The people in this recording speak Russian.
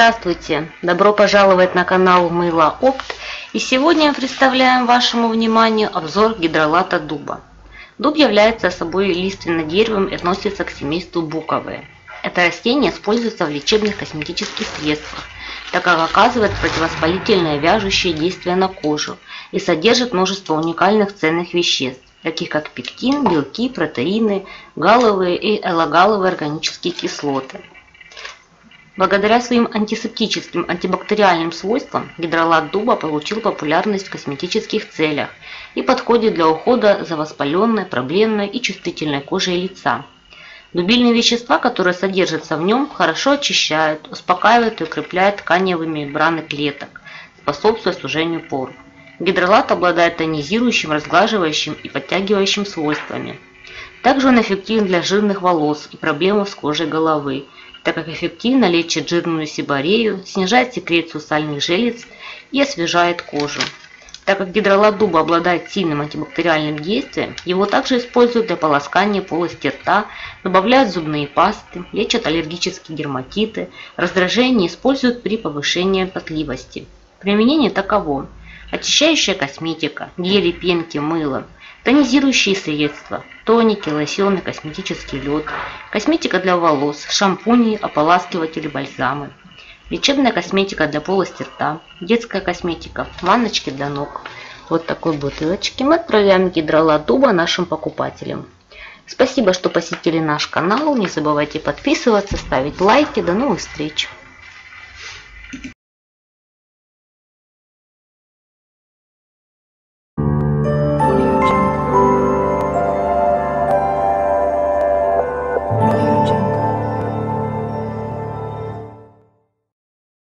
Здравствуйте! Добро пожаловать на канал Мыло Опт. И сегодня представляем вашему вниманию обзор гидролата дуба. Дуб является собой лиственным деревом и относится к семейству буковые. Это растение используется в лечебных косметических средствах, так как оказывает противовоспалительное вяжущее действие на кожу и содержит множество уникальных ценных веществ, таких как пектин, белки, протеины, галловые и элогалловые органические кислоты. Благодаря своим антисептическим, антибактериальным свойствам гидролат дуба получил популярность в косметических целях и подходит для ухода за воспаленной, проблемной и чувствительной кожей лица. Дубильные вещества, которые содержатся в нем, хорошо очищают, успокаивают и укрепляют тканевые мембраны клеток, способствуя сужению пор. Гидролат обладает тонизирующим, разглаживающим и подтягивающим свойствами. Также он эффективен для жирных волос и проблем с кожей головы, так как эффективно лечит жирную себорею, снижает секрецию сальных желез и освежает кожу. Так как гидролат дуба обладает сильным антибактериальным действием, его также используют для полоскания полости рта, добавляют зубные пасты, лечат аллергические дерматиты, раздражение используют при повышении потливости. Применение таково: очищающая косметика, гели, пенки, мыло, тонизирующие средства, тоники, лосьоны, косметический лед, косметика для волос, шампуни, ополаскиватели, бальзамы, лечебная косметика для полости рта, детская косметика, ванночки для ног. Вот такой бутылочки мы отправляем гидролат дуба нашим покупателям. Спасибо, что посетили наш канал. Не забывайте подписываться, ставить лайки. До новых встреч!